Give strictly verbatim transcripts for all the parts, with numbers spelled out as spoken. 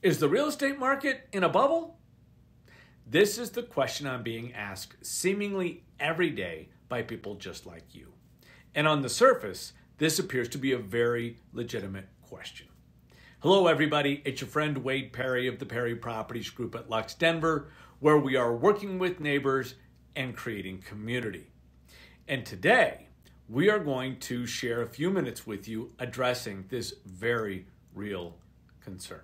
Is the real estate market in a bubble? This is the question I'm being asked seemingly every day by people just like you. And on the surface, this appears to be a very legitimate question. Hello everybody, it's your friend Wade Perry of the Perry Properties Group at Lux Denver, where we are working with neighbors and creating community. And today, we are going to share a few minutes with you addressing this very real concern.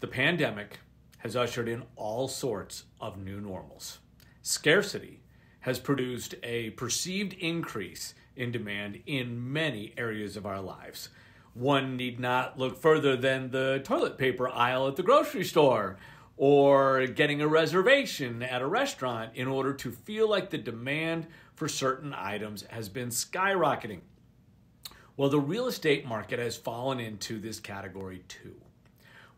The pandemic has ushered in all sorts of new normals. Scarcity has produced a perceived increase in demand in many areas of our lives. One need not look further than the toilet paper aisle at the grocery store or getting a reservation at a restaurant in order to feel like the demand for certain items has been skyrocketing. Well, the real estate market has fallen into this category too,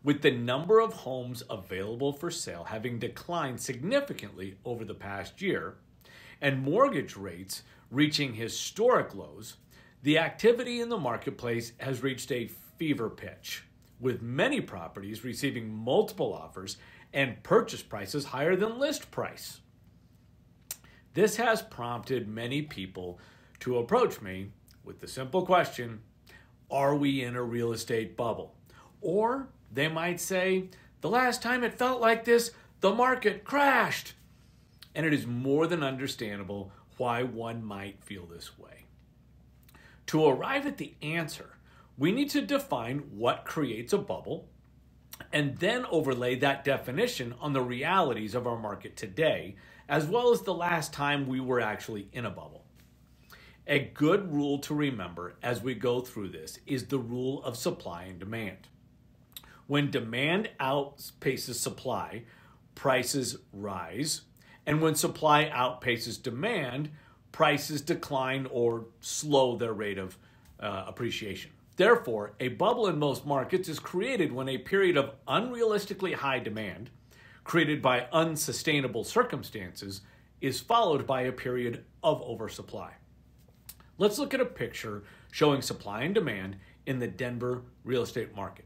with the number of homes available for sale having declined significantly over the past year and mortgage rates reaching historic lows. The activity in the marketplace has reached a fever pitch, with many properties receiving multiple offers and purchase prices higher than list price. This has prompted many people to approach me with the simple question, are we in a real estate bubble? Or they might say, the last time it felt like this, the market crashed. And it is more than understandable why one might feel this way. To arrive at the answer, we need to define what creates a bubble and then overlay that definition on the realities of our market today, as well as the last time we were actually in a bubble. A good rule to remember as we go through this is the rule of supply and demand. When demand outpaces supply, prices rise. And when supply outpaces demand, prices decline or slow their rate of uh, appreciation. Therefore, a bubble in most markets is created when a period of unrealistically high demand, created by unsustainable circumstances, is followed by a period of oversupply. Let's look at a picture showing supply and demand in the Denver real estate market.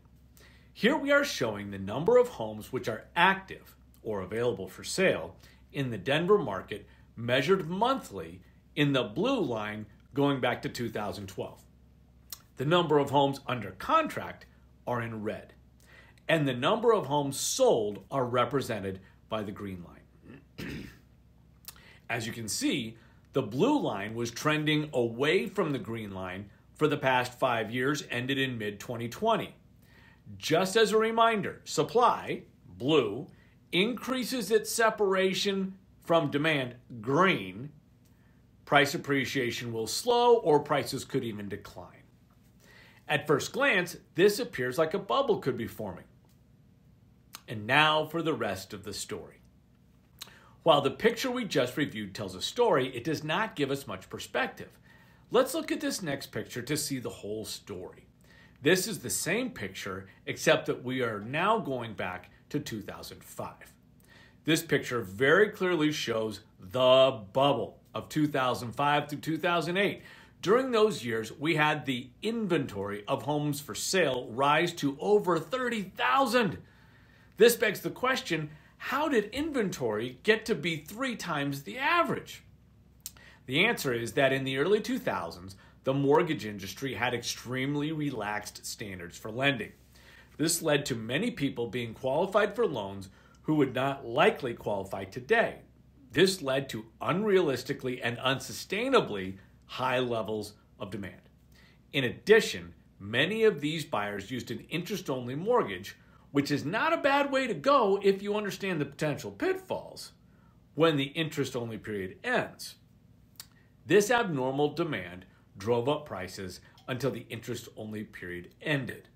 Here we are showing the number of homes which are active or available for sale in the Denver market measured monthly in the blue line going back to two thousand twelve. The number of homes under contract are in red, and the number of homes sold are represented by the green line. As you can see, the blue line was trending away from the green line for the past five years, ended in mid twenty twenty. Just as a reminder, supply, blue, increases its separation from demand, green. Price appreciation will slow or prices could even decline. At first glance, this appears like a bubble could be forming. And now for the rest of the story. While the picture we just reviewed tells a story, it does not give us much perspective. Let's look at this next picture to see the whole story. This is the same picture, except that we are now going back to two thousand five. This picture very clearly shows the bubble of two thousand five through two thousand eight. During those years, we had the inventory of homes for sale rise to over thirty thousand. This begs the question, how did inventory get to be three times the average? The answer is that in the early two thousands, the mortgage industry had extremely relaxed standards for lending. This led to many people being qualified for loans who would not likely qualify today. This led to unrealistically and unsustainably high levels of demand. In addition, many of these buyers used an interest-only mortgage, which is not a bad way to go if you understand the potential pitfalls when the interest-only period ends. This abnormal demand drove up prices until the interest-only period ended.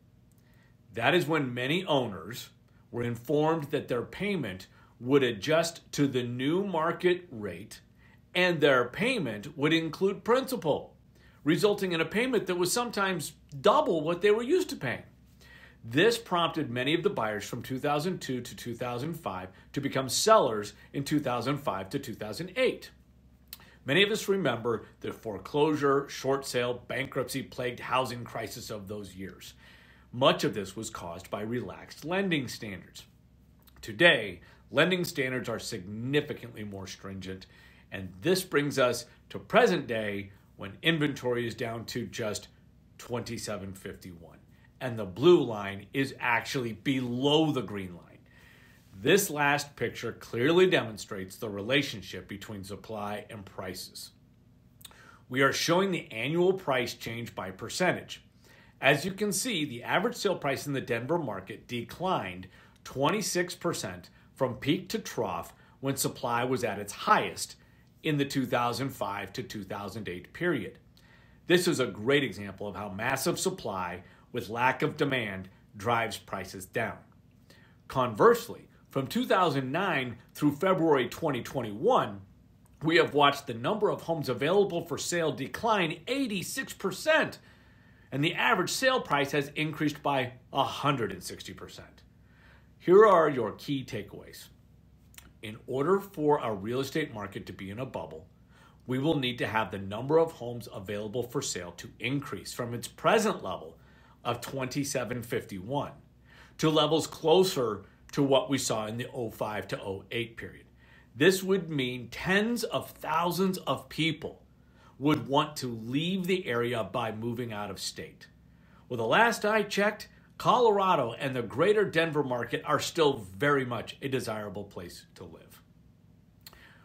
That is when many owners were informed that their payment would adjust to the new market rate and their payment would include principal, resulting in a payment that was sometimes double what they were used to paying. This prompted many of the buyers from two thousand two to two thousand five to become sellers in two thousand five to two thousand eight. Many of us remember the foreclosure, short sale, bankruptcy plagued housing crisis of those years. Much of this was caused by relaxed lending standards. Today, lending standards are significantly more stringent, and this brings us to present day when inventory is down to just twenty-seven fifty-one, and the blue line is actually below the green line. This last picture clearly demonstrates the relationship between supply and prices. We are showing the annual price change by percentage. As you can see, the average sale price in the Denver market declined twenty-six percent from peak to trough when supply was at its highest in the two thousand five to two thousand eight period. This is a great example of how massive supply with lack of demand drives prices down. Conversely, from two thousand nine through February twenty twenty-one, we have watched the number of homes available for sale decline eighty-six percent, and the average sale price has increased by one hundred sixty percent. Here are your key takeaways. In order for our real estate market to be in a bubble, we will need to have the number of homes available for sale to increase from its present level of twenty-seven fifty-one to levels closer to what we saw in the oh five to oh eight period. This would mean tens of thousands of people would want to leave the area by moving out of state. Well, the last I checked, Colorado and the greater Denver market are still very much a desirable place to live.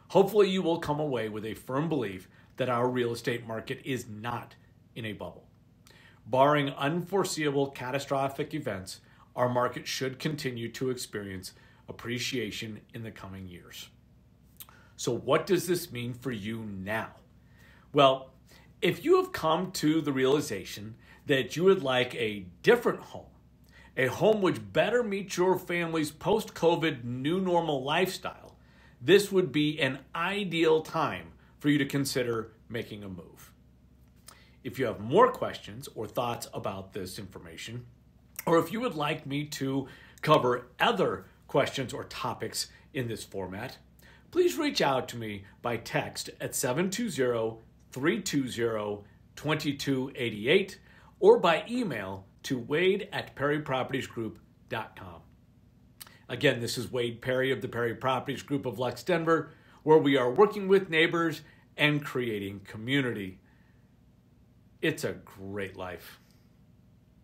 Hopefully you will come away with a firm belief that our real estate market is not in a bubble. Barring unforeseeable catastrophic events, our market should continue to experience appreciation in the coming years. So what does this mean for you now? Well, if you have come to the realization that you would like a different home, a home which better meets your family's post-COVID new normal lifestyle, this would be an ideal time for you to consider making a move. If you have more questions or thoughts about this information, or if you would like me to cover other questions or topics in this format, please reach out to me by text at seven two zero, three two zero, two two eight eight or by email to wade at perry properties group dot com. Again, this is Wade Perry of the Perry Properties Group of Lux Denver, where we are working with neighbors and creating community. It's a great life.